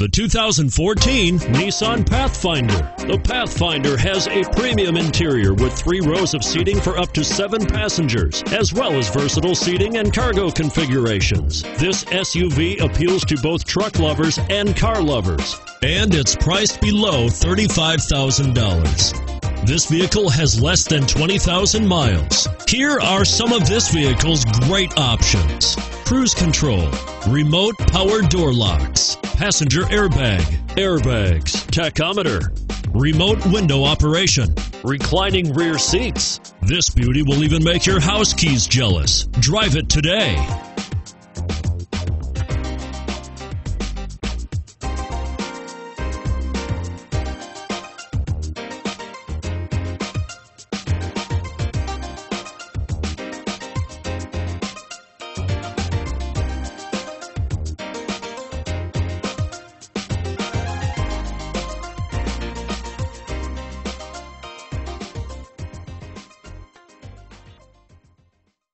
The 2014 Nissan Pathfinder. The Pathfinder has a premium interior with 3 rows of seating for up to 7 passengers, as well as versatile seating and cargo configurations. This SUV appeals to both truck lovers and car lovers, and it's priced below $35,000. This vehicle has less than 20,000 miles. Here are some of this vehicle's great options: cruise control, remote power door locks, passenger airbag, airbags, tachometer, remote window operation, reclining rear seats. This beauty will even make your house keys jealous. Drive it today.